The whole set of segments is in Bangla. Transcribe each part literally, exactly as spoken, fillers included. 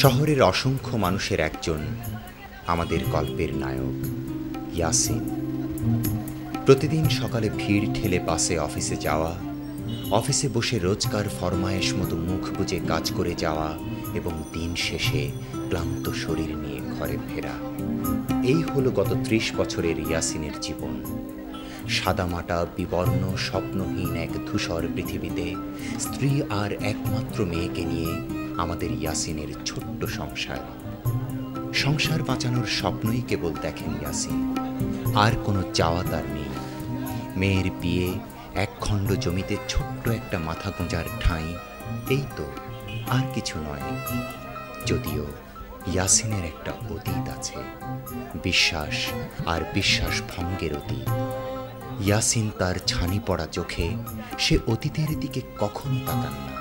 শহরের অসংখ্য মানুষের একজন আমাদের গল্পের নায়ক ইয়াসিন। প্রতিদিন সকালে ভিড় ঠেলে বাসে অফিসে যাওয়া, অফিসে বসে রোজকার ফরমায়েশ মতো মুখ বুজে কাজ করে যাওয়া এবং দিন শেষে ক্লান্ত শরীর নিয়ে ঘরে ফেরা, এই হলো গত ত্রিশ বছরের ইয়াসিনের জীবন। সাদামাটা বিবর্ণ স্বপ্নহীন এক ধূসর পৃথিবীতে স্ত্রী আর একমাত্র মেয়েকে নিয়ে আমাদের ইয়াসিনের ছোট্ট সংসার। সংসার বাঁচানোর স্বপ্নই কেবল দেখেন ইয়াসিন, আর কোনো চাওয়া তার নেই। মেয়ের বিয়ে, এক খণ্ড জমিতে ছোট্ট একটা মাথা গোঁজার ঠাঁই, এই তো, আর কিছু নয়। যদিও ইয়াসিনের একটা অতীত আছে, বিশ্বাস আর বিশ্বাস ভঙ্গের অতীত। ইয়াসিন তার ছানি পড়া চোখে সে অতীতের দিকে কখনো তাকান না।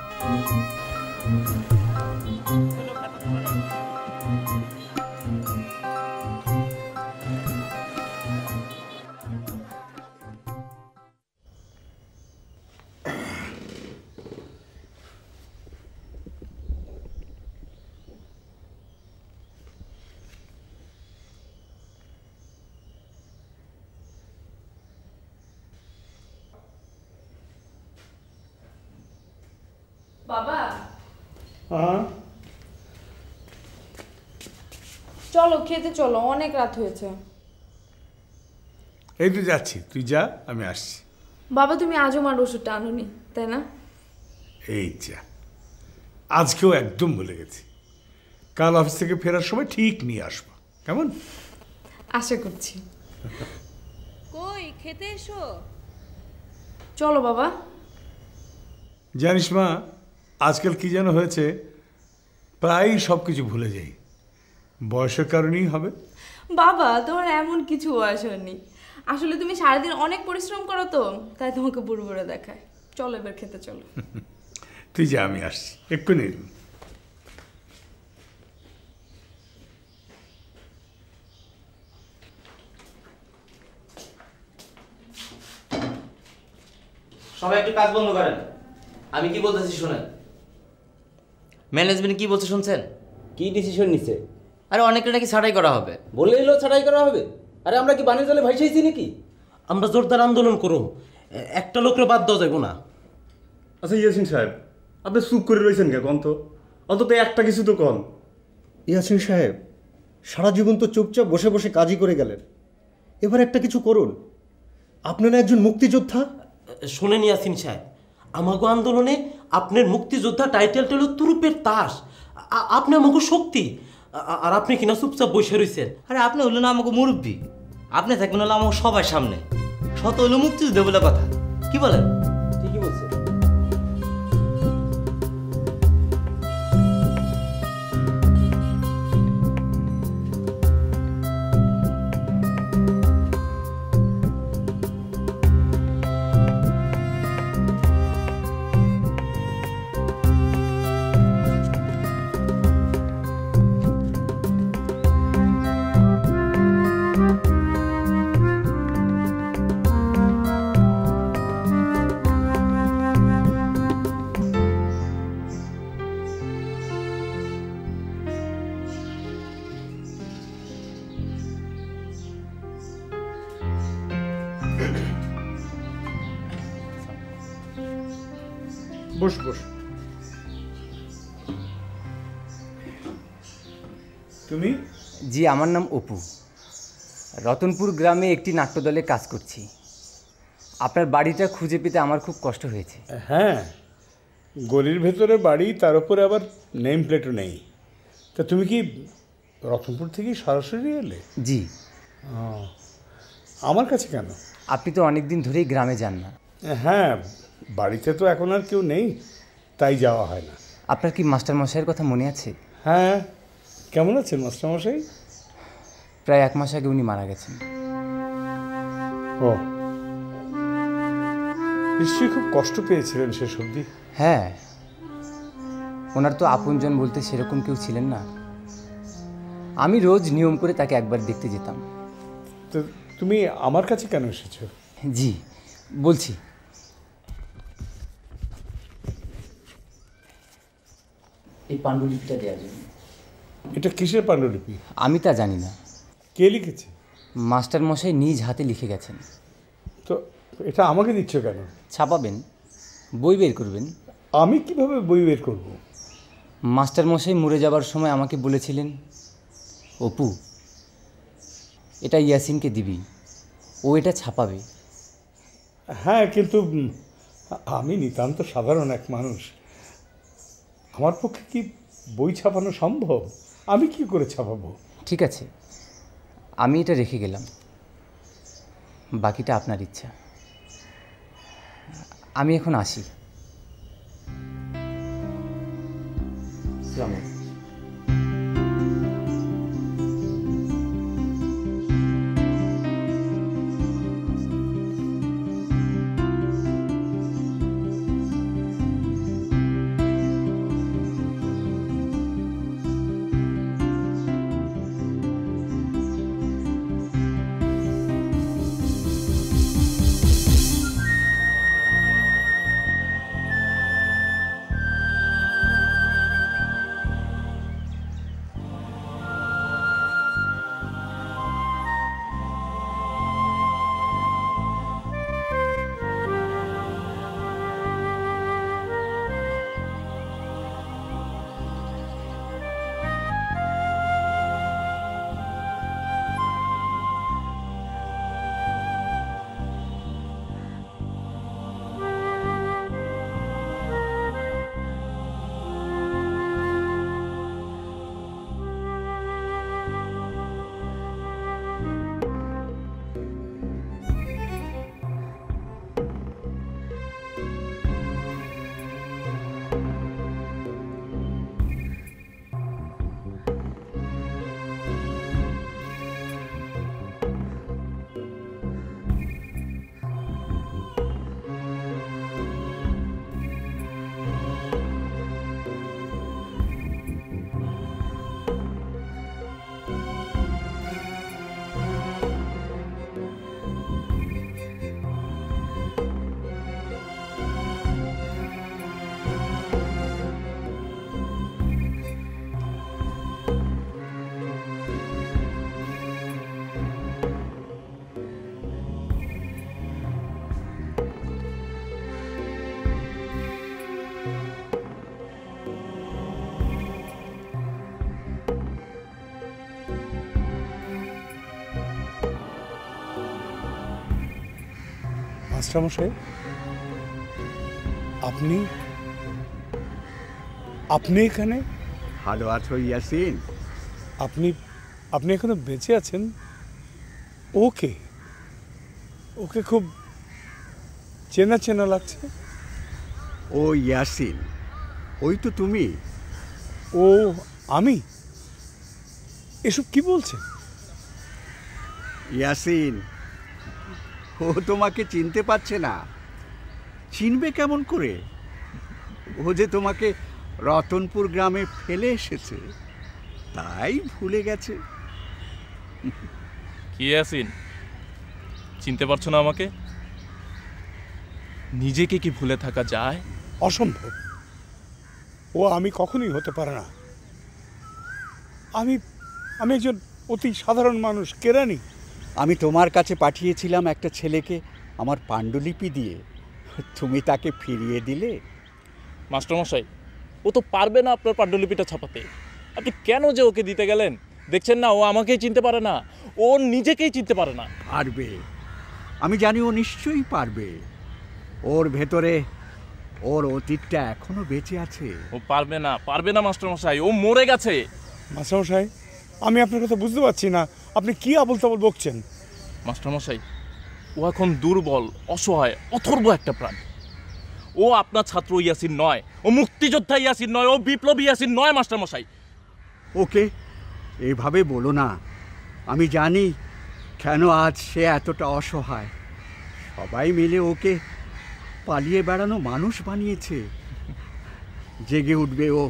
বাবা, চলো খেতে চলো, অনেক রাত হয়েছে। এই তো যাচ্ছি, তুই যা, আমি আসছি। বাবা, তুমি আজও আমার ওষুধটা আনোনি, তাই না? এই যা, আজকেও একদম ভুলে গেছি। কাল অফিস থেকে ফেরার সময় ঠিক নিয়ে আসবো, কেমন? আশা করছি। কই, খেতে এসো। চলো বাবা। জানিস মা, আজকাল কি যেন হয়েছে, প্রায় সব কিছু ভুলে যাই। বয়সের কারণেই হবে। বাবা, তোমার এমন কিছু বয়স হয়নি। আসলে তুমি সারাদিন অনেক পরিশ্রম করো তো, তাই তোমাকে বুড়ো বুড়ো দেখায়। চলো এবার খেতে চলো। তুই যা, আমি আসছি এক্ষুনি। সবাই একটু কাজ বন্ধ করেন। আমি কি বলতেছি শোনেন। ম্যানেজমেন্ট কি বলছে শুনছেন? কি ডিসিশন নিছে? আরে অনেকটা নাকি ছাড়াই করা হবে। বলেই লো ছাড়াই করা হবে। আরে আমরা কি বানিয়ে চলে ভাইসাইছি নাকি? আমরা জোরদার আন্দোলন করব, একটা লোকরে বাদ দেওয়া যাইব না। আচ্ছা ইয়াসিন সাহেব, আপনি চুপ করে রয়েছেন কে? কন তো, অন্তত একটা কিছু তো কন। ইয়াসিন সাহেব, সারা জীবন তো চুপচাপ বসে বসে কাজই করে গেলেন, এবার একটা কিছু করুন। আপনারা একজন মুক্তিযোদ্ধা। শোনেন ইয়াসিন সাহেব, আমাগো আন্দোলনে আপনার মুক্তিযোদ্ধা টাইটেলটা হলো তুরুপের তাস। আপনি আমাকে শক্তি, আর আপনি কিনা চুপচাপ বসে রয়েছেন। আরে আপনি হলো না আমাকে মুরব্বী, আপনি থাকবেন হলো আমাকে সবার সামনে। শত হলো মুক্তিযুদ্ধ বলে কথা, কি বলেন? ঠিকই বলছে। বস বস। তুমি? জি, আমার নাম অপু। রতনপুর গ্রামে একটি নাট্যদলে কাজ করছি। আপনার বাড়িটা খুঁজে পেতে আমার খুব কষ্ট হয়েছে। হ্যাঁ, গলির ভেতরে বাড়ি, তার উপরে আবার নেম প্লেটও নেই। তা তুমি কি রতনপুর থেকে সরাসরি এলে? জি। আমার কাছে কেন? আপনি তো অনেক দিন ধরেই গ্রামে যান না। হ্যাঁ, বাড়িতে তো এখন আর কেউ নেই, তাই যাওয়া হয় না। আপনার কি মাস্টারমশাইয়ের কথা মনে আছে? হ্যাঁ। কেমন আছেন মাস্টারমশাই? প্রায় এক মাস আগে উনি মারা গেছেন। ও, নিশ্চয়ই খুব কষ্ট পেয়েছিলেন সে সবজি। হ্যাঁ, ওনার তো আপনজন বলতে সেরকম কেউ ছিলেন না। আমি রোজ নিয়ম করে তাকে একবার দেখতে যেতাম। তো তুমি আমার কাছে কেন এসেছো? জি বলছি। এই পাণ্ডুলিপিটা দেওয়ার জন্য। এটা কিসের পাণ্ডুলিপি আমি তা জানি না, কে লিখেছে? মাস্টার মশাই নিজ হাতে লিখে গেছেন। তো এটা আমাকে দিচ্ছ কেন? ছাপাবেন, বই বের করবেন। আমি কিভাবে বই বের করব? মাস্টার মশাই মরে যাবার সময় আমাকে বলেছিলেন, অপু এটা ইয়াসিনকে দিবি, ও এটা ছাপাবে। হ্যাঁ, কিন্তু আমি নিতান্ত সাধারণ এক মানুষ, আমার পক্ষে কি বই ছাপানো সম্ভব? আমি কি করে ছাপাবো? ঠিক আছে, আমি এটা রেখে গেলাম, বাকিটা আপনার ইচ্ছা। আমি এখন আসি। আসসালামু আলাইকুম। মাস্টারমশাই, আপনি আপনি এখানে? ভালো আছো ইয়াসিন? আপনি আপনি এখনো বেঁচে আছেন? ওকে ওকে খুব চেনা চেনা লাগছে। ও ইয়াসিন, ওই তো তুমি। ও আমি? এসব কি বলছেন ইয়াসিন? ও তোমাকে চিনতে পারছে না, চিনবে কেমন করে? ও যে তোমাকে রতনপুর গ্রামে ফেলে এসেছে, তাই ভুলে গেছে। কি আছেন, চিনতে পারছো না আমাকে? নিজেকে কি ভুলে থাকা যায়? অসম্ভব। ও আমি কখনোই হতে পারে না। আমি আমি একজন অতি সাধারণ মানুষ, কেরানি। আমি তোমার কাছে পাঠিয়েছিলাম একটা ছেলেকে আমার পাণ্ডুলিপি দিয়ে, তুমি তাকে ফিরিয়ে দিলে। মাস্টারমশাই, ও তো পারবে না আপনার পাণ্ডুলিপিটা ছাপাতে, আপনি কেন যে ওকে দিতে গেলেন? দেখছেন না, ও আমাকেই চিনতে পারে না, ও নিজেকেই চিনতে পারে না। পারবে, আমি জানি, ও নিশ্চয়ই পারবে। ওর ভেতরে ওর অতীতটা এখনো বেঁচে আছে। ও পারবে না, পারবে না মাস্টারমশাই, ও মরে গেছে। মাস্টারমশাই, আমি আপনার কথা বুঝতে পারছি না, আপনি কি আবল তাবল বকছেন? মাস্টারমশাই, ও এখন দুর্বল, অসহায়, অথর্ব একটা প্রাণ। ও আপনার ছাত্র ইয়াসিন নয়, ও মুক্তিযোদ্ধা ইয়াসিন নয়, ও বিপ্লবী ইয়াসিন নয়। মাস্টারমশাই, ওকে এভাবে বলো না। আমি জানি কেন আজ সে এতটা অসহায়। সবাই মিলে ওকে পালিয়ে বেড়ানো মানুষ বানিয়েছে। জেগে উঠবে ও।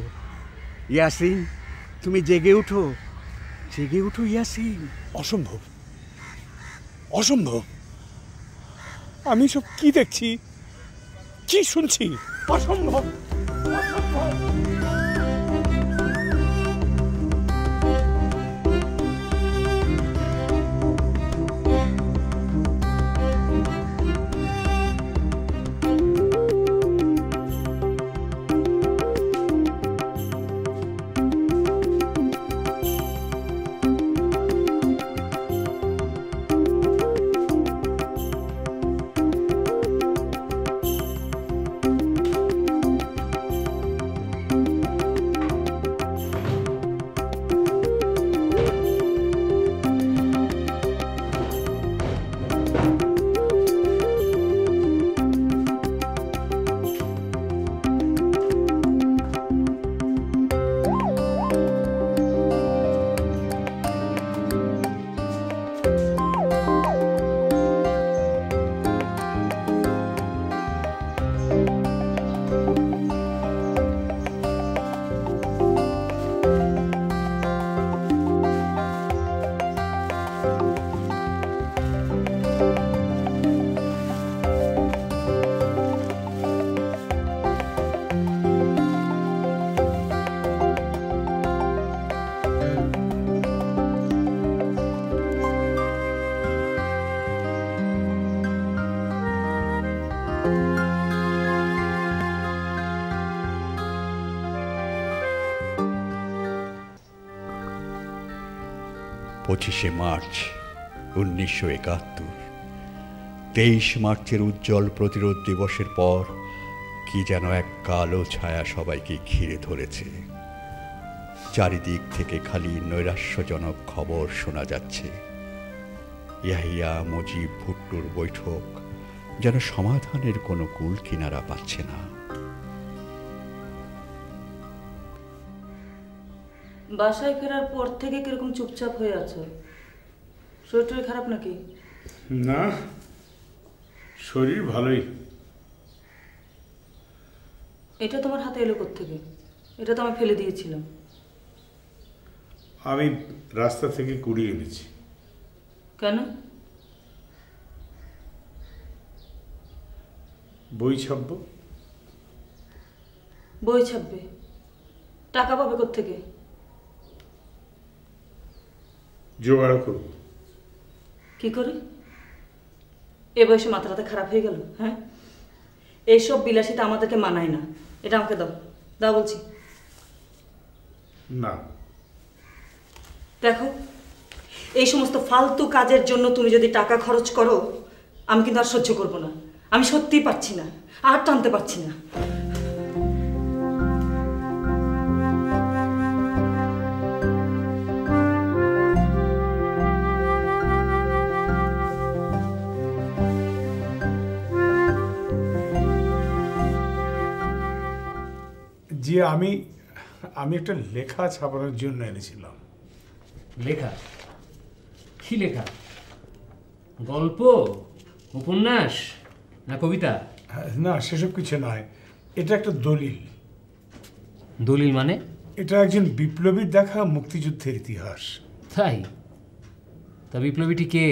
ইয়াসিন, তুমি জেগে উঠো, জেগে উঠো ইয়াসিন। অসম্ভব, অসম্ভব। আমি সব কি দেখছি, কি শুনছি? অসম্ভব, অসম্ভব। পঁচিশে মার্চ উনিশশো একাত্তর তেইশ মার্চের উজ্জ্বল প্রতিরোধ দিবসের পর কি যেন এক কালো ছায়া সবাইকে ঘিরে ধরেছে। চারিদিক থেকে খালি নৈরাশ্যজনক খবর শোনা যাচ্ছে। ইয়াহিয়া মুজিব ভুট্টোর বৈঠক যেন সমাধানের কোনো কুল কিনারা পাচ্ছে না। বাসায় ফেরার পর থেকে কিরকম চুপচাপ হয়ে আছো? শরীরটা খারাপ নাকি? না, শরীর ভালোই। এটা তোমার হাতে এলো কোত্থেকে? এটা তো আমি ফেলে দিয়েছিলাম। আমি রাস্তা থেকে কুড়িয়ে এনেছি। কেন? বই ছাপবো। বই ছাপবে? টাকা পাবে কোত্থেকে? জোগাড় করব। কি করে? এ বয়সে মাথাটা খারাপ হয়ে গেল? হ্যাঁ, এইসব বিলাসিতা আমাদেরকে মানায় না। এটা আমাকে দাও, দাও বলছি। না, দেখো, এই সমস্ত ফালতু কাজের জন্য তুমি যদি টাকা খরচ করো, আমি কিন্তু আর সহ্য করবো না। আমি সত্যিই পারছি না, আর টানতে পারছি না। যে আমি আমি একটা লেখা ছাপানোর জন্য এনেছিলাম। লেখা? কি লেখা? গল্প, উপন্যাস না কবিতা? না, সেসব কিছু নয়। এটা একটা দলিল। দলিল মানে? এটা একজন বিপ্লবীর দেখা মুক্তিযুদ্ধের ইতিহাস। তাই? তা বিপ্লবীটি কে?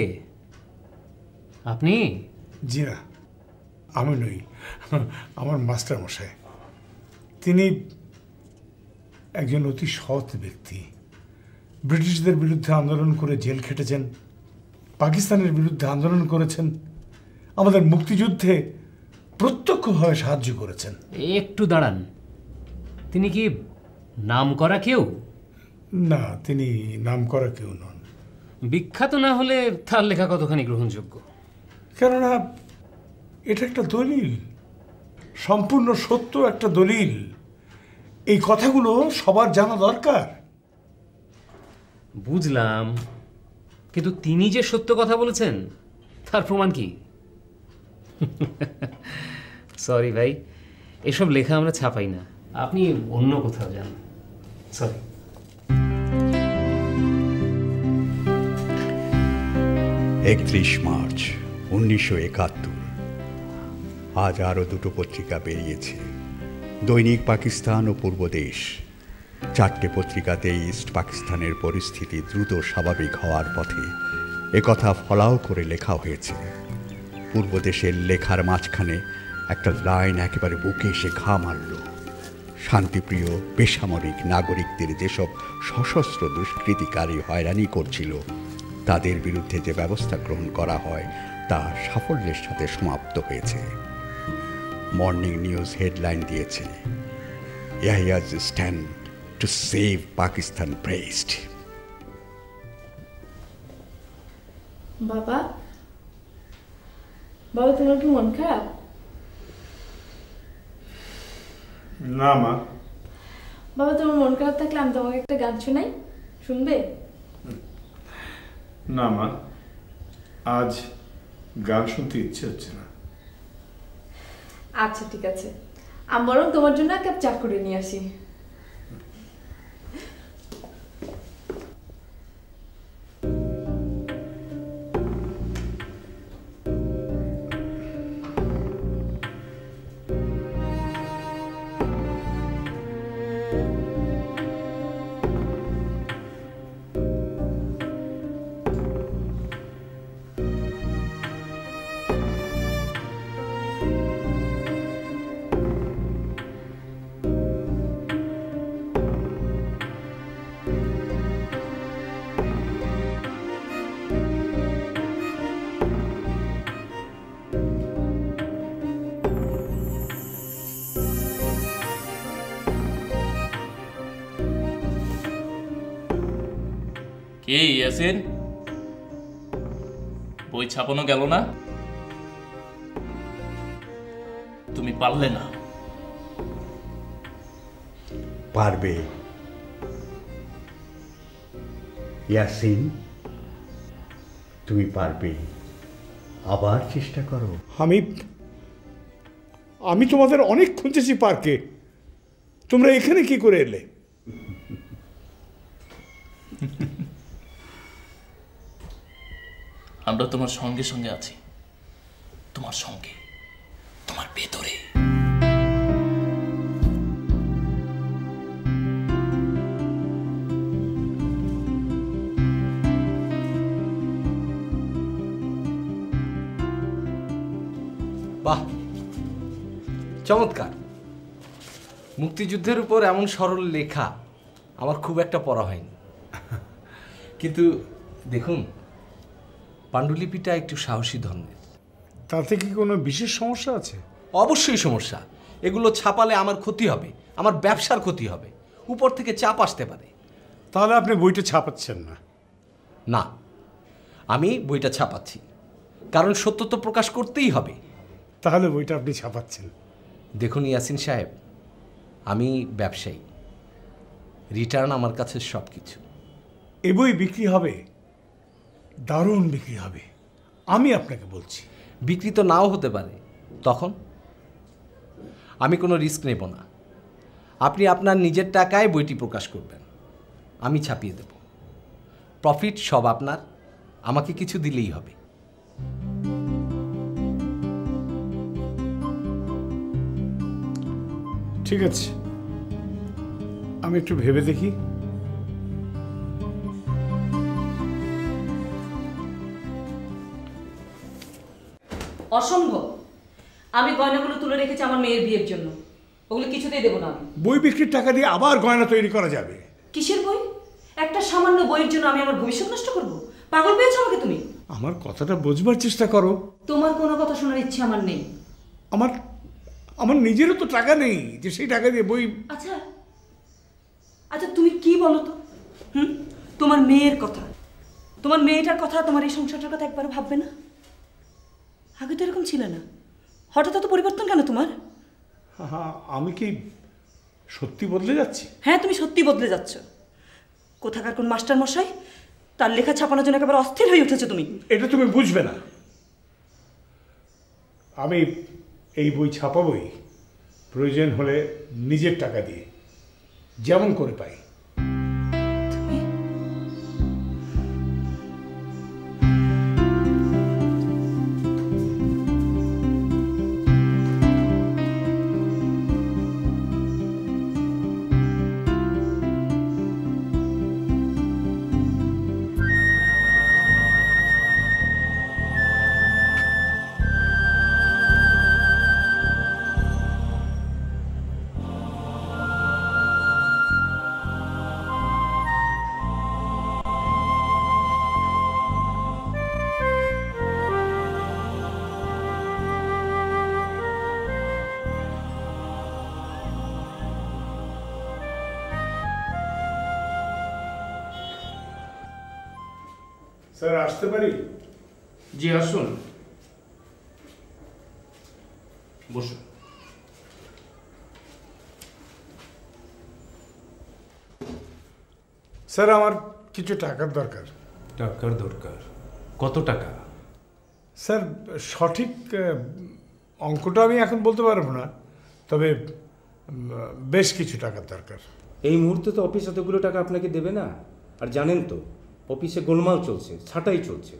আপনি? জি না, আমি নই, আমার মাস্টার মশাই। তিনি একজন অতি সৎ ব্যক্তি। ব্রিটিশদের বিরুদ্ধে আন্দোলন করে জেল খেটেছেন, পাকিস্তানের বিরুদ্ধে আন্দোলন করেছেন, আমাদের মুক্তিযুদ্ধে প্রত্যক্ষভাবে সাহায্য করেছেন। একটু দাঁড়ান, তিনি কি নাম করা কেউ? না, তিনি নাম করা কেউ নন। বিখ্যাত না হলে তার লেখা কতখানি গ্রহণযোগ্য? কেননা এটা একটা দলিল, সম্পূর্ণ সত্য একটা দলিল। এই কথাগুলো সবার জানা দরকার। বুঝলাম, কিন্তু তিনি যে সত্য কথা বলেছেন তার প্রমাণ কি? সরি ভাই, এসব লেখা আমরা ছাপাই না, আপনি অন্য কোথাও যান। সরি। একত্রিশ মার্চ উনিশশো একাত্তর আজ আরও দুটো পত্রিকা বেরিয়েছে, দৈনিক পাকিস্তান ও পূর্বদেশ। চারটে পত্রিকাতেই ইস্ট পাকিস্তানের পরিস্থিতি দ্রুত স্বাভাবিক হওয়ার পথে একথা ফলাও করে লেখা হয়েছে। পূর্বদেশের লেখার মাঝখানে একটা লাইন একেবারে বুকে এসে ঘা মারল। শান্তিপ্রিয় বেসামরিক নাগরিকদের যেসব সশস্ত্র দুষ্কৃতিকারী হয়রানি করছিল, তাদের বিরুদ্ধে যে ব্যবস্থা গ্রহণ করা হয় তা সাফল্যের সাথে সমাপ্ত হয়েছে। মর্নিং নিউজ হেডলাইন দিয়েছে, Yahya's stand to save Pakistan pressed. বাবা, বাবা তোমার কি মন খারাপ? না মা। বাবা তোমার মন খারাপ থাকলে আমি তোমাকে একটা গান শোনাই, শুনবে? না মা, আজ গান শুনতে ইচ্ছে হচ্ছে না। আচ্ছা ঠিক আছে, আমি বরং তোমার জন্য এক কাপ চা করে নিয়ে আসি। এই ইয়াসিন, বই ছাপানো গেল না, তুমি পারলে না। পারবে ইয়াসিন, তুমি পারবে, আবার চেষ্টা করো। আমি আমি তোমাদের অনেক খুঁজেছি পার্কে, তোমরা এখানে কি করে এলে? আমরা তোমার সঙ্গে সঙ্গে আছি, তোমার সঙ্গে, তোমার ভেতরে। বাহ, চমৎকার। মুক্তিযুদ্ধের উপর এমন সরল লেখা আমার খুব একটা পড়া হয়নি, কিন্তু দেখুন পাণ্ডুলিপিটা একটু সাহসী ধরনের। তাতে কি কোনো বিশেষ সমস্যা আছে? অবশ্যই সমস্যা। এগুলো ছাপালে আমার ক্ষতি হবে, আমার ব্যবসার ক্ষতি হবে, উপর থেকে চাপ আসতে পারে। তাহলে আপনি বইটা ছাপাচ্ছেন না? না, আমি বইটা ছাপাচ্ছি, কারণ সত্য তো প্রকাশ করতেই হবে। তাহলে বইটা আপনি ছাপাচ্ছেন? দেখুন ইয়াসিন সাহেব, আমি ব্যবসায়ী, রিটার্ন আমার কাছে সব কিছু। এ বই বিক্রি হবে, দারুণ বিক্রি হবে, আমি আপনাকে বলছি। বিক্রি তো নাও হতে পারে, তখন আমি কোনো রিস্ক নেব না। আপনি আপনার নিজের টাকায় বইটি প্রকাশ করবেন, আমি ছাপিয়ে দেব, প্রফিট সব আপনার, আমাকে কিছু দিলেই হবে। ঠিক আছে, আমি একটু ভেবে দেখি। অসম্ভব, আমি গয়নাগুলো তুলে রেখেছি আমার মেয়ের বিয়ের জন্য, ওগুলো কিছুতেই দেবো না আমি। বই বিক্রির টাকা দিয়ে আবার গয়না তৈরি করা যাবে? কিসের বই? একটা সামান্য বইয়ের জন্য আমি আমার ভবিষ্যৎ নষ্ট করবো? পাগল পেয়েছো আমাকে তুমি? আমার কথাটা বোঝবার চেষ্টা করো। তোমার কোনো কথা শোনার ইচ্ছে আমার নেই। আমার আমার নিজেরও তো টাকা নেই যে সেই টাকা দিয়ে বই। আচ্ছা আচ্ছা, তুমি কি বলো তো? হুম, তোমার মেয়ের কথা, তোমার মেয়েটার কথা, তোমার এই সংসারটার কথা একবারও ভাববে না? আগে তো এরকম ছিল না, হঠাৎ এত পরিবর্তন কেন তোমার? হ্যাঁ, আমি কি সত্যি বদলে যাচ্ছি? হ্যাঁ, তুমি সত্যি বদলে যাচ্ছ। কোথাকার কোন মাস্টার মশাই, তার লেখা ছাপানোর জন্য একেবারে অস্থির হয়ে উঠেছো তুমি। এটা তুমি বুঝবে না, আমি এই বই ছাপাবই, প্রয়োজন হলে নিজের টাকা দিয়ে, যেমন করে পাই। স্যার, আসতে পারি? জি আসুন, বসুন। স্যার, আমার কিছু টাকার দরকার। টাকার দরকার? কত টাকা? স্যার, সঠিক অঙ্কটা আমি এখন বলতে পারবো না, তবে বেশ কিছু টাকার দরকার। এই মুহূর্তে তো অফিস এতগুলো টাকা আপনাকে দেবে না, আর জানেন তো অফিসে গোলমাল চলছে, ছাঁটাই চলছে।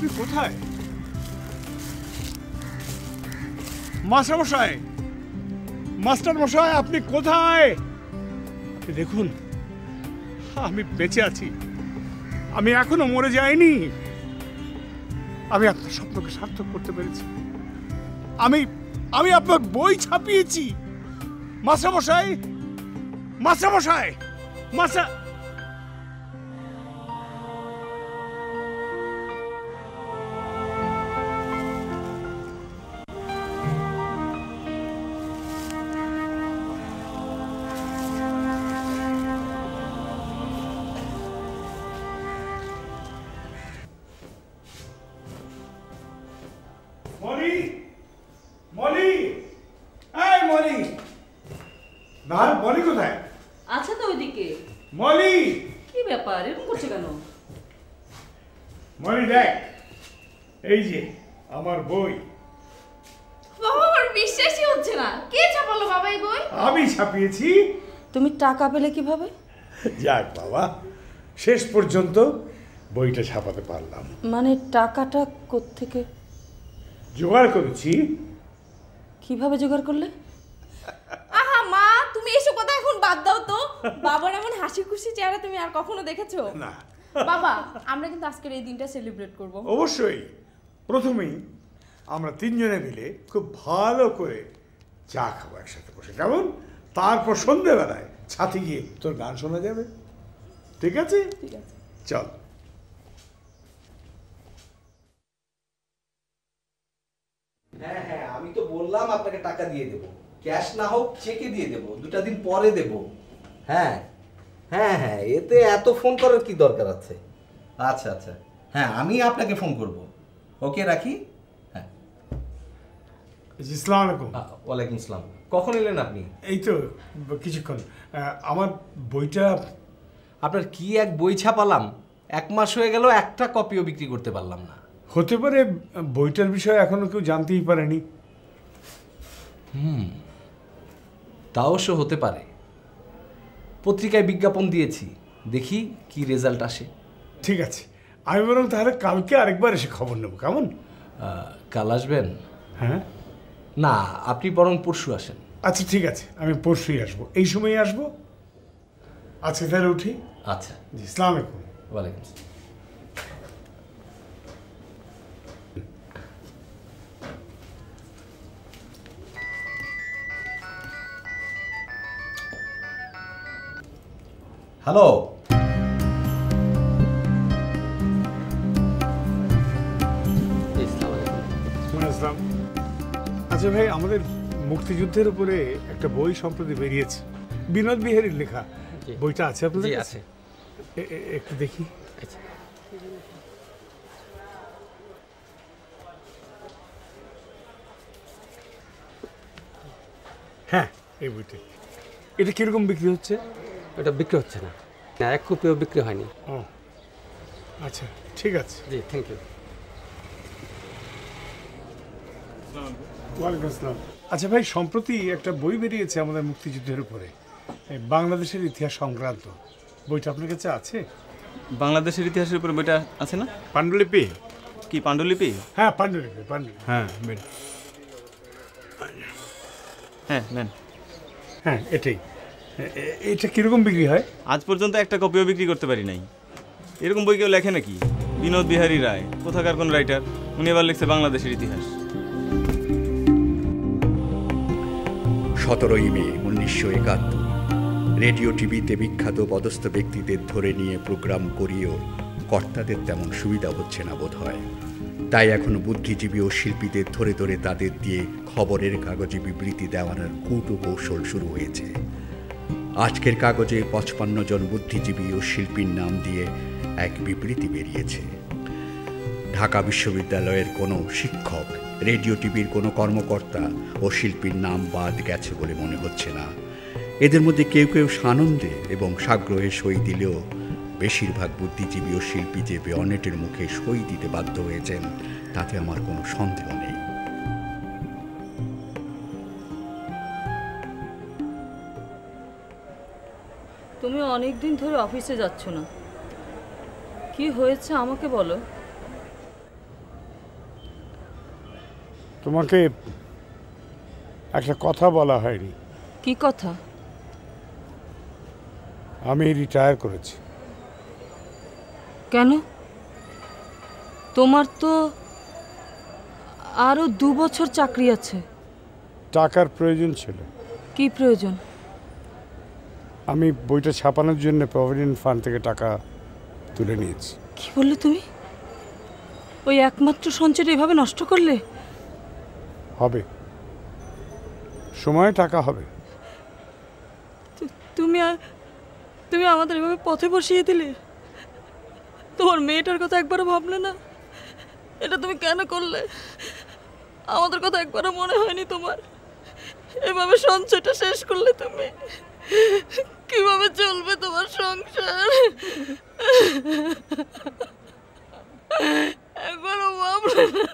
আপনি কোথায়? মাস্টার মশাই, মাস্টার মশাই আপনি কোথায়? আপনি দেখুন, আমি বেঁচে আছি, আমি এখনো মরে যাইনি। আমি আপনার স্বপ্নকে সার্থক করতে পেরেছি। আমি আমি আপনার বই ছাপিয়েছি। মাস্টার মশাই, মাস্টার মশাই, মাস্টার টাকা পেলে কিভাবে? যাক বাবা, শেষ পর্যন্ত বইটা ছাপাতে পারলাম। মানে টাকাটা কোত্থেকে জোগাড় করেছি? কিভাবে জোগাড় করলে? আহা মা, তুমি এসব কথা এখন বাদ দাও তো। বাবার এমন হাসি খুশি চেহারা তুমি আর কখনো দেখেছো না। বাবা, আমরা কিন্তু আজকের এই দিনটা সেলিব্রেট করব। অবশ্যই। প্রথমেই আমরা তিনজনে মিলে খুব ভালো করে চা খাবো একসাথে বসে, কেমন? তারপর সন্ধ্যেবেলায় ছাতে গিয়ে তোর গান শোনা যাবে। ঠিক আছে? ঠিক আছে, চল। হ্যাঁ হ্যাঁ, আমি তো বললাম আপনাকে টাকা দিয়ে দেবো, ক্যাশ না হোক চেকে দিয়ে দেবো, দুটা দিন পরে দেবো। হ্যাঁ হ্যাঁ হ্যাঁ, এতে এত ফোন করার কি দরকার আছে? আচ্ছা আচ্ছা, হ্যাঁ আমি আপনাকে ফোন করব। ওকে, রাখি। হ্যাঁ, আসসালামু আলাইকুম। ওয়ালাইকুম আসসালাম। কখন এলেন আপনি? এই তো কিছুক্ষণ। আমার বইটা আপনার কি এক বই ছাপালাম, এক মাস হয়ে গেল, একটা কপিও বিক্রি করতে পারলাম না। হতে পারে বইটার বিষয়ে এখনো কেউ জানতেই পারেনি। হুম, তাও সে হতে পারে। পত্রিকায় বিজ্ঞাপন দিয়েছি, দেখি কি রেজাল্ট আসে। ঠিক আছে, আমি বরং তাহলে কালকে আরেকবার এসে খবর নেব, কেমন? কাল আসবেন? হ্যাঁ। না, আপনি বরং পরশু আসেন। আচ্ছা ঠিক আছে, আমি পরশুই আসবো, এই সময়ই আসবো। আচ্ছা তাহলে উঠি। আচ্ছা, আসসালামু আলাইকুম। ওয়ালাইকুম আসসালাম। হ্যালো, আচ্ছা ভাই, আমাদের মুক্তিযুদ্ধের উপরে একটা বই সম্প্রতি বেরিয়েছে, বিনোদ বিহারীর লেখা। বইটা আছে আপনাদের কাছে? একটু দেখি। হ্যাঁ, এই বইটা। এটা কিরকম বিক্রি হচ্ছে? এটা বিক্রি হচ্ছে না, এক কপিও বিক্রি হয়নি। ও আচ্ছা, ঠিক আছে। জি, থ্যাংক ইউ। ওয়ালাইকুম আসসালাম। আচ্ছা ভাই, সম্প্রতি একটা বই বেরিয়েছে আমাদের মুক্তিযুদ্ধের উপরে, বাংলাদেশের ইতিহাস সংক্রান্ত। বইটা আপনার কাছে আছে? বাংলাদেশের ইতিহাসের উপরে বইটা আছে না? পাণ্ডুলিপি? কি পাণ্ডুলিপি? হ্যাঁ পাণ্ডুলিপি, পাণ্ডুলিপি। হ্যাঁ হ্যাঁ নেন। হ্যাঁ এটাই। এটা কীরকম বিক্রি হয়? আজ পর্যন্ত একটা কপিও বিক্রি করতে পারি নাই। এরকম বই কেউ লেখে নাকি? বিনোদ বিহারী রায় কোথাকার কোন রাইটার, উনি এবার লিখছে বাংলাদেশের ইতিহাস। সতেরোই মে উনিশশো একাত্তর রেডিও টিভিতে বিখ্যাত পদস্থ ব্যক্তিদের ধরে নিয়ে প্রোগ্রাম করিয়েও কর্তাদের তেমন সুবিধা হচ্ছে না বোধ হয়। তাই এখন বুদ্ধিজীবী ও শিল্পীদের ধরে ধরে তাদের দিয়ে খবরের কাগজে বিবৃতি দেওয়ানোর কূট ও কৌশল শুরু হয়েছে। আজকের কাগজে পঁচপান্ন জন বুদ্ধিজীবী ও শিল্পীর নাম দিয়ে এক বিবৃতি বেরিয়েছে। ঢাকা বিশ্ববিদ্যালয়ের কোনো শিক্ষক, রেডিও টিভির কোনো কর্মকর্তা ও শিল্পীর নাম বাদ গেছে বলে মনে হচ্ছে না। এদের মধ্যে কেউ কেউ সানন্দে এবং সাগ্রহে সই দিলেও বেশিরভাগ বুদ্ধিজীবী ও শিল্পী যে বেঅনেটের মুখে সই দিতে বাধ্য হয়েছেন তাতে আমার কোনো সন্দেহ নেই। তুমি অনেকদিন ধরে অফিসে যাচ্ছ না, কি হয়েছে আমাকে বলো। তোমাকে একটা কথা বলা হয়নি। কি কথা? আমি রিটায়ার করেছি। কেন? তোমার তো আরো দু বছর চাকরি আছে। টাকার প্রয়োজন ছিল। কি প্রয়োজন? আমি বইটা ছাপানোর জন্য প্রভিডেন্ট ফান্ড থেকে টাকা তুলে নিয়েছি। কি বললে তুমি? ওই একমাত্র সঞ্চয়টা এভাবে নষ্ট করলে? হবে, সময় টাকা হবে। তুমি তুমি আমাদের এভাবে পথে বসিয়ে দিলে। তোমার মেয়েটার কথা একবারও ভাবলে না? এটা তুমি কেন করলে? আমাদের কথা একবারও মনে হয়নি তোমার? এভাবে সঞ্চয়টা শেষ করলে তুমি? কিভাবে চলবে তোমার সংসার? একবারও ভাবলে না?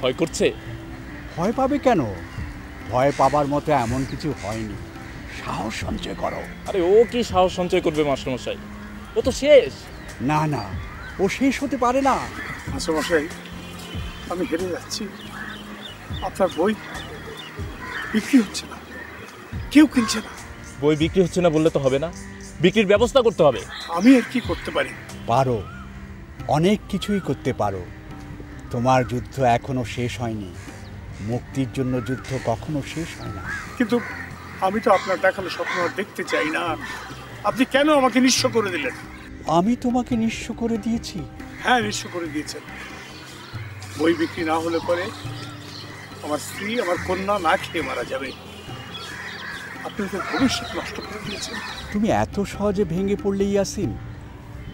ভয় করছে? ভয় পাবে কেন? ভয় পাবার মতো এমন কিছু হয়নি। সাহস সঞ্চয় করো। আরে ও কি সাহস সঞ্চয় করবে মাস্টারমশাই? ও তো শেষ। না না, ও শেষ হতে পারে না। মাস্টারমশাই, আমি হেরে যাচ্ছি। আপনার বই বিক্রি হচ্ছে না, কেউ কিনছে না। বই বিক্রি হচ্ছে না বললে তো হবে না, বিক্রির ব্যবস্থা করতে হবে। আমি আর কি করতে পারি? পারো, অনেক কিছুই করতে পারো। তোমার যুদ্ধ এখনো শেষ হয়নি। মুক্তির জন্য যুদ্ধ কখনো শেষ হয় না। কিন্তু আমি তো আপনার দেখানো স্বপ্ন দেখতে চাই না। আপনি কেন আমাকে নিঃস্ব করে দিলেন? আমি তোমাকে নিঃস্ব করে দিয়েছি? হ্যাঁ, নিঃস্ব করে দিয়েছেন। বই বিক্রি না হলে পরে আমার স্ত্রী, আমার কন্যা না খেয়ে মারা যাবে। আপনি তো ভবিষ্যৎ নষ্ট করে দিয়েছেন। তুমি এত সহজে ভেঙে পড়লে ইয়াসিন,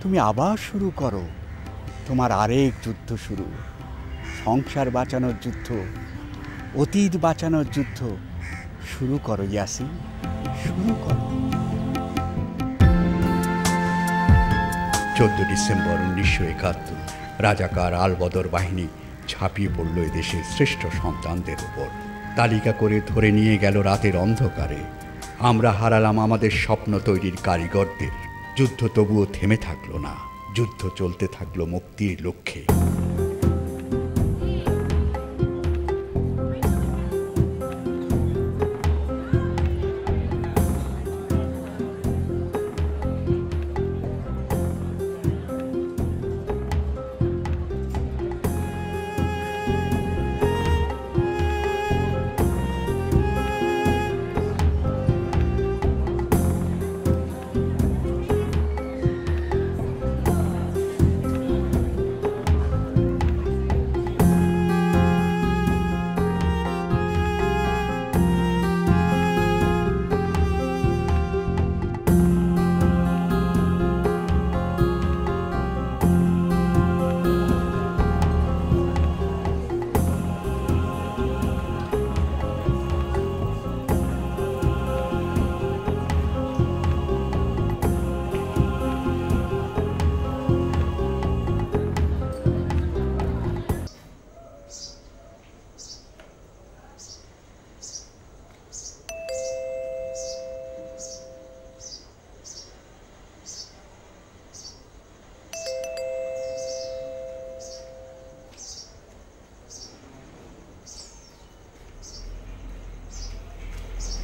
তুমি আবার শুরু করো। তোমার আরেক যুদ্ধ শুরু। সংসার বাঁচানোর যুদ্ধ, অতীত বাঁচানোর যুদ্ধ শুরু করো ইয়াসিন, শুরু করো। চোদ্দ ডিসেম্বর উনিশশো একাত্তর রাজাকার আলবদর বাহিনী ঝাঁপিয়ে পড়ল এদেশের শ্রেষ্ঠ সন্তানদের ওপর। তালিকা করে ধরে নিয়ে গেল রাতের অন্ধকারে। আমরা হারালাম আমাদের স্বপ্ন তৈরির কারিগরদের। যুদ্ধ তবুও থেমে থাকল না, যুদ্ধ চলতে থাকলো মুক্তির লক্ষ্যে।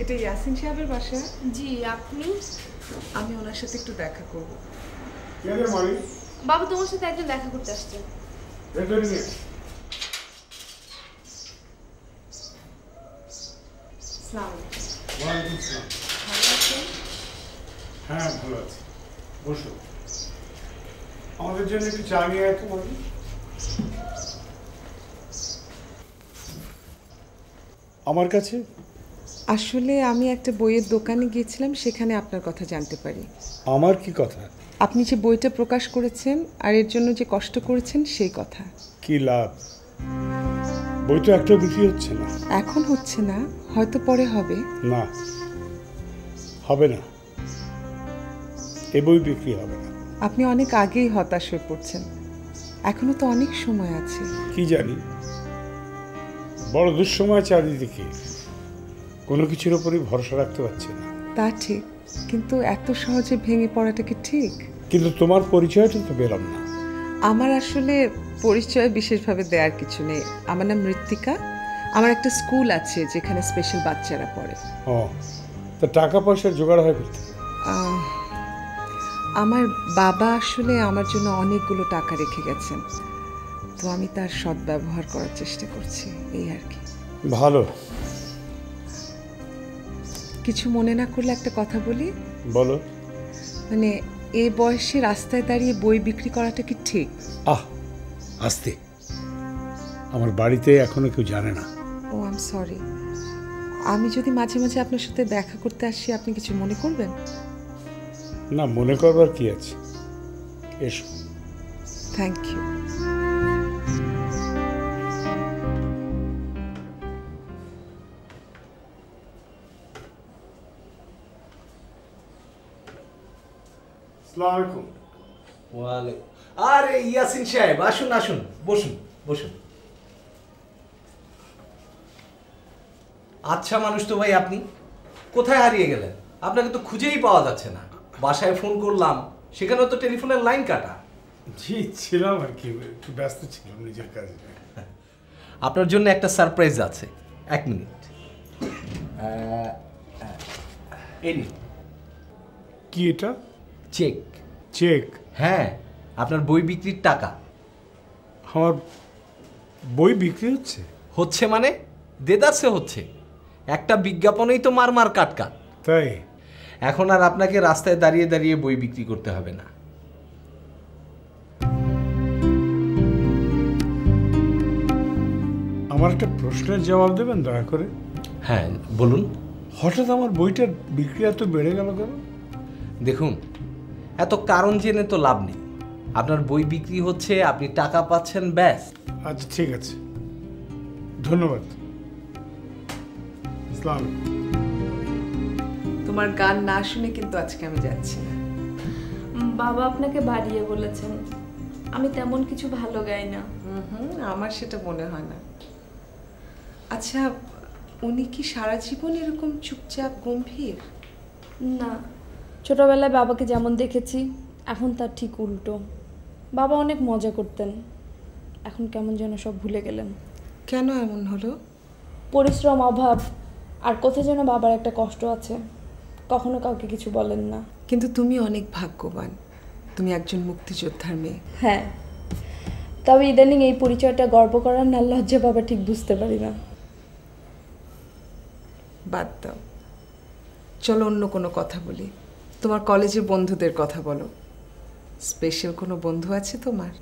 এটা ইয়াসিন সাহেবের বাসা? জি। আপনি? আমি ওনার সাথে একটু দেখা করব। কে রে মারি? বাবা, তোমার সাথে একজন দেখা করতে আসছে। আসসালামু আলাইকুম। ওয়া আলাইকুম আসসালাম। ভালো আছেন? হ্যাঁ, ভালো আছি। বসো। আমাদের জন্য একটু চা নিয়ে আসতে পারবি? আমার কাছে আসলে আমি একটা বইয়ের দোকানে গিয়েছিলাম, সেখানে আপনার কথা জানতে পারি। আমার কি কথা? আপনি যে বইটা প্রকাশ করেছেন আর এর জন্য যে কষ্ট করেছেন সেই কথা। কি লাভ? বই তো একটা বিক্রি হচ্ছে না। এখন হচ্ছে না, হয়তো পরে হবে। না, হবে না, এ বই বিক্রি হবে না। আপনি অনেক আগেই হতাশ হয়ে পড়ছেন, এখনো তো অনেক সময় আছে। কি জানি, বড় দুঃসময় চারিদিকে, কোনো কিছুর উপরই ভরসা রাখতে পারছি না। তা ঠিক, কিন্তু এত সহজে ভেঙে পড়াটা কি ঠিক? কিন্তু তোমার পরিচয়টা তো পেলাম না। আমার আসলে পরিচয় বিশেষভাবে দেওয়ার কিছু নেই। আমার নাম মৃত্তিকা, আমার একটা স্কুল আছে যেখানে স্পেশাল বাচ্চারা পড়ে। ও, তো টাকা পয়সার জোগাড় হয় করতে? আমার বাবা আসলে আমার জন্য অনেকগুলো টাকা রেখে গেছেন, তো আমি তার সদ্ব্যবহার করার চেষ্টা করছি, এই আর কি। ভালো, কিছু মনে না করলে একটা কথা বলি? বলো। মানে এই বয়সে রাস্তায় দাঁড়িয়ে বই বিক্রি করাটা কি ঠিক? আহ, আস্তে, আমার বাড়িতে এখনো কেউ জানে না। ও, আই এম সরি। আমি যদি মাঝে মাঝে আপনার সাথে দেখা করতে আসি, আপনি কিছু মনে করবেন না? মনে করবার কি আছে, এসো। Thank you. আসসালামু আলাইকুম। ওয়া আলাইকুম। আরে ইয়াসিন সাহেব, আসুন আসুন, বসুন বসুন। আচ্ছা মানুষ তো ভাই, আপনি কোথায় হারিয়ে গেলেন? আপনাকে তো খুঁজেই পাওয়া যাচ্ছে না। বাসায় ফোন করলাম, সেখানেও তো টেলিফোনের লাইন কাটা। জি, ছিলাম আর কি, একটু ব্যস্ত ছিলাম নিজের কাজে। আপনার জন্য একটা সারপ্রাইজ আছে। এক মিনিট, এই নিন। কি এটা? চেক। চেক? হ্যাঁ, আপনার বই বিক্রির টাকা। আমার বই বিক্রি হচ্ছে? হচ্ছে মানে দেদারসে হচ্ছে। একটা বিজ্ঞাপনেই তো মারমার কাটকাট। তাই? এখন আর আপনাকে রাস্তায় দাঁড়িয়ে দাঁড়িয়ে বই বিক্রি করতে হবে না। আমার একটা প্রশ্নের জবাব দেবেন দয়া করে? হ্যাঁ, বলুন। হঠাৎ আমার বইটার বিক্রি এত বেড়ে গেল কেন? দেখুন, এত কারণ জেনে তো লাভ নেই। আপনার বই বিক্রি হচ্ছে, আপনি টাকা পাচ্ছেন, ব্যাস। আচ্ছা ঠিক আছে, ধন্যবাদ। ইসলাম, তোমার গান না শুনে কিন্তু আজকে আমি যাচ্ছি না। বাবা আপনাকে বাড়িয়ে বলেছেন। আমি তেমন কিছু ভালো গাই না। হুম, আমার সেটা মনে হয় না। আচ্ছা, উনি কি সারা জীবন এরকম চুপচাপ গম্ভীর? না, ছোটবেলায় বাবাকে যেমন দেখেছি এখন তার ঠিক উল্টো। বাবা অনেক মজা করতেন, এখন কেমন যেন সব ভুলে গেলেন। কেন এমন হলো? পরিশ্রম, অভাব, আর কোথায় যেন বাবার একটা কষ্ট আছে। কখনো কাউকে কিছু বলেন না। কিন্তু তুমি অনেক ভাগ্যবান, তুমি একজন মুক্তিযোদ্ধার মেয়ে। হ্যাঁ, তবে ইদানিং এই পরিচয়টা গর্ব করার না লজ্জা বাবা ঠিক বুঝতে পারি না। বাদ দাও, চলো অন্য কোনো কথা বলি। তোমার কলেজের বন্ধুদের কথা বলো। স্পেশাল কোনো বন্ধু আছে তোমার?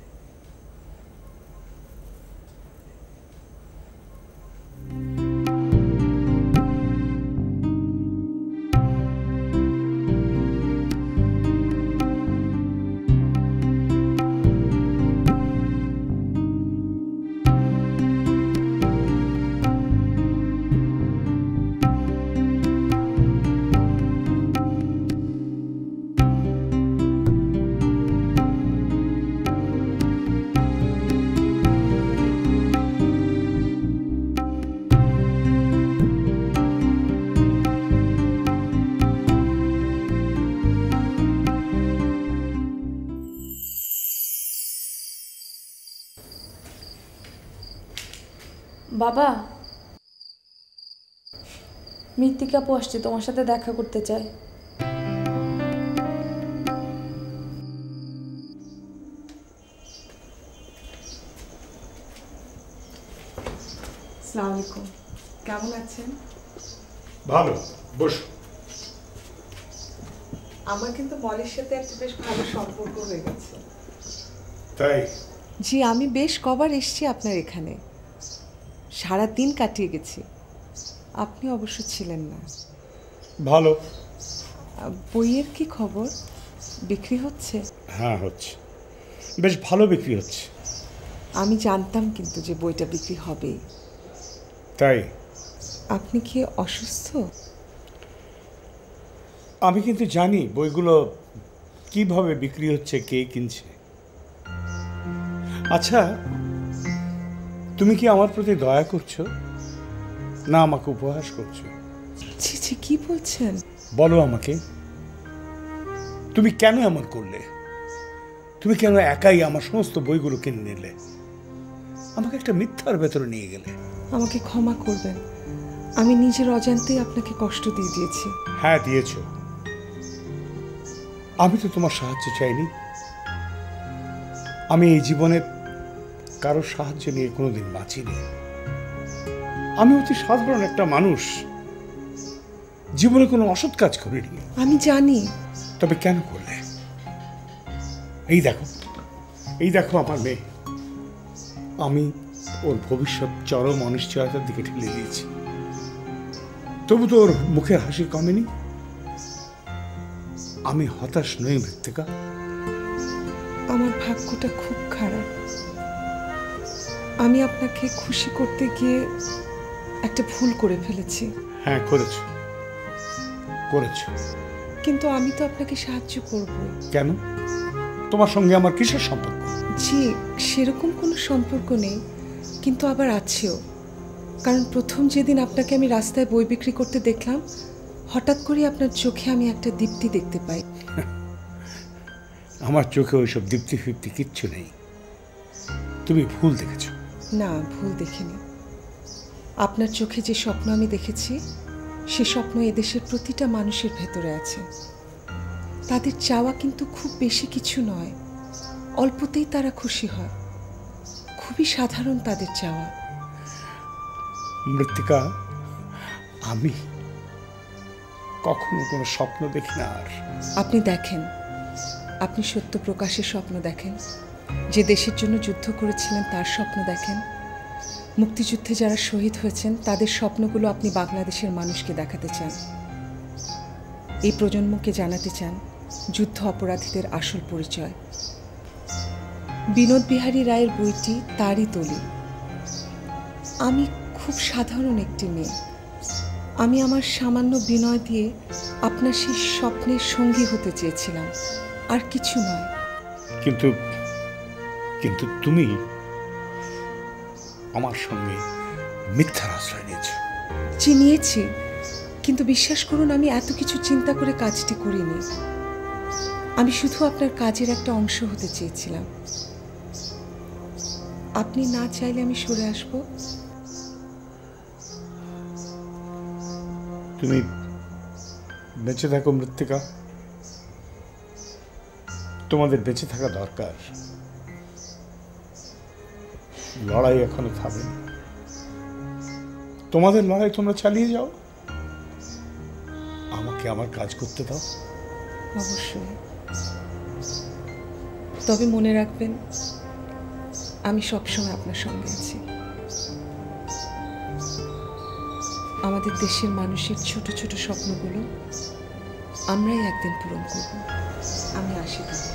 বাবা, মৃত্তিকা আপু আসছে, তোমার সাথে দেখা করতে চাই। আসসালামু আলাইকুম। কেমন আছেন? ভালো, বসো। আমার কিন্তু মলের সাথে একটা বেশ ভালো সম্পর্ক হয়ে গেছে। তাই জি, আমি বেশ কবার এসেছি আপনার এখানে, সারা দিন কাটিয়ে গেছি। আপনি অবশ্য ছিলেন না। ভালো। বইয়ের কি খবর? বিক্রি হচ্ছে? হ্যাঁ হচ্ছে, বেশ ভালো বিক্রি হচ্ছে। আমি জানতাম কিন্তু যে বইটা বিক্রি হবে। তাই? আপনি কি অসুস্থ? আমি কিন্তু জানি বইগুলো কিভাবে বিক্রি হচ্ছে, কে কিনছে। আচ্ছা, তুমি কি আমার প্রতি দয়া করছো না আমাকে উপহাস করছো? ছি ছি, কি বলছেন? বলো আমাকে, তুমি কেন এমন করলে? তুমি কেন একাই আমার সমস্ত বইগুলো কিনে নিলে? আমাকে একটা মিথ্যার ভেতরে নিয়ে গেলে। আমাকে ক্ষমা করবেন, আমি নিজের অজান্তেই আপনাকে কষ্ট দিয়ে দিয়েছি। হ্যাঁ দিয়েছো, আমি তো তোমার সাহায্য চাইনি। আমি এই জীবনে কারোর সাহায্য নিয়ে কোনোদিন বাঁচিনি। আমি অতি সাধারণ একটা মানুষ, জীবনে কোনো অসৎ কাজ করিনি। আমি জানি। তবে কেন করলে? এই দেখো, এই দেখো আমার মেয়ে, আমি ওর ভবিষ্যৎ চরম অনিশ্চয়তার দিকে ঠেলে দিয়েছি। তবু তো ওর মুখের হাসি কমেনি। আমি হতাশ নই মৃত্তিকা। আমার ভাগ্যটা খুব খারাপ। আমি আপনাকে খুশি করতে গিয়ে একটা ভুল করে ফেলেছি। হ্যাঁ করেছো, করেছো। কিন্তু আমি তো আপনাকে সাহায্য করব। কেন? তোমার সঙ্গে আমার কিসের সম্পর্ক? জি, সেরকম কোনো সম্পর্ক নেই, কিন্তু আবার আছেও। কারণ প্রথম যেদিন আপনাকে আমি রাস্তায় বই বিক্রি করতে দেখলাম, হঠাৎ করে আপনার চোখে আমি একটা দীপ্তি দেখতে পাই। আমার চোখে ওইসব দীপ্তি ফিপ্তি কিচ্ছু নেই। তুমি ভুল দেখেছ। না, ভুল দেখিনি। আপনার চোখে যে স্বপ্ন আমি দেখেছি, সে স্বপ্ন এদেশের প্রতিটা মানুষের ভেতরে আছে। তাদের চাওয়া কিন্তু খুব বেশি কিছু নয়, অল্পতেই তারা খুশি হয়। খুবই সাধারণ তাদের চাওয়া। মৃত্তিকা, আমি কখনো কোনো স্বপ্ন দেখি না। আর আপনি দেখেন, আপনি সত্য প্রকাশের স্বপ্ন দেখেন। যে দেশের জন্য যুদ্ধ করেছিলেন তার স্বপ্ন দেখেন। মুক্তিযুদ্ধে যারা শহীদ হয়েছেন তাদের স্বপ্নগুলো আপনি বাংলাদেশের মানুষকে দেখাতে চান। এই প্রজন্মকে জানাতে চান যুদ্ধ অপরাধীদের আসল পরিচয়। বিনোদ বিহারী রায়ের বইটি তারই দলি। আমি খুব সাধারণ একটি মেয়ে। আমি আমার সামান্য বিনয় দিয়ে আপনার সেই স্বপ্নের সঙ্গী হতে চেয়েছিলাম, আর কিছু নয়। কিন্তু কিন্তু তুমি আমার সঙ্গে মিথ্যার আশ্রয় নিয়েছ। জি নিয়েছি, কিন্তু বিশ্বাস করুন আমি এত কিছু চিন্তা করে কাজটি করিনি। আমি শুধু আপনার কাজের একটা অংশ হতে চেয়েছিলাম। আপনি না চাইলে আমি সরে আসব। তুমি বেঁচে থাকো মৃত্তিকা, তোমাদের বেঁচে থাকা দরকার। লড়াই এখনো থামে না, তোমাদের লড়াই তোমরা চালিয়ে যাও। আমাকে আমার কাজ করতে দাও। অবশ্যই, তবে মনে রাখবেন আমি সবসময় আপনার সঙ্গে আছি। আমাদের দেশের মানুষের ছোট ছোট স্বপ্নগুলো আমরাই একদিন পূরণ করব। আমি আশা করি।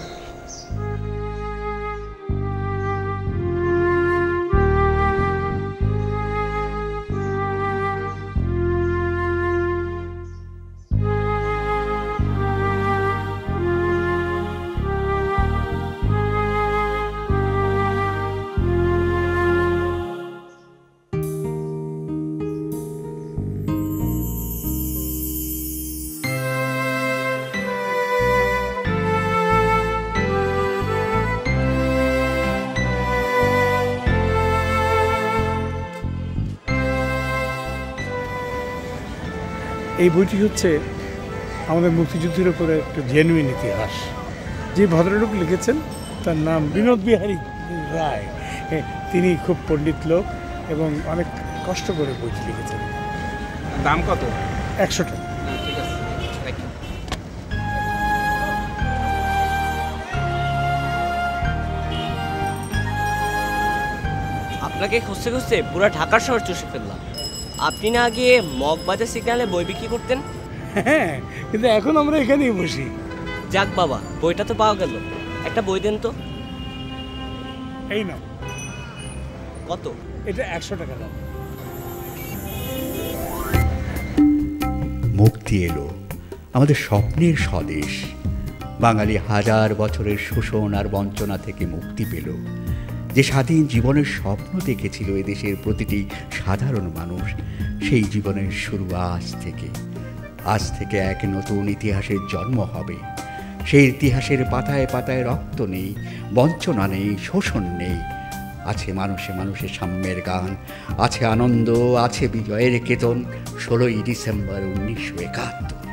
এই বইটি হচ্ছে আমাদের মুক্তিযুদ্ধের উপরে একটা জেনুইন ইতিহাস। যে ভদ্রলোক লিখেছেন তার নাম বিনোদ বিহারী রায়। তিনি খুব পণ্ডিত লোক এবং অনেক কষ্ট করে বইটি লিখেছেন। দাম কত? একশো টাকা। আপনাকে খুঁজতে খুঁজতে পুরো ঢাকার শহর চষে ফেললাম। আপনি না আগে মগবাজার সিগনালে বই বিক্রি করতেন? হ্যাঁ, কিন্তু এখন আমরা এখানেই বসি। যাক বাবা, বইটা তো পাওয়া গেল। একটা বই দেন তো। এই নাও। কত? এটা একশো টাকা দাম। মুক্তি এলো আমাদের স্বপ্নের স্বদেশ। বাঙালি হাজার বছরের শোষণ আর বঞ্চনা থেকে মুক্তি পেল। যে স্বাধীন জীবনের স্বপ্ন দেখেছিল এদেশের প্রতিটি সাধারণ মানুষ, সেই জীবনের শুরু আজ থেকে। আজ থেকে এক নতুন ইতিহাসের জন্ম হবে। সেই ইতিহাসের পাতায় পাতায় রক্ত নেই, বঞ্চনা নেই, শোষণ নেই। আছে মানুষে মানুষে সাম্যের গান, আছে আনন্দ, আছে বিজয়ের কেতন। ষোলোই ডিসেম্বর উনিশশো একাত্তর।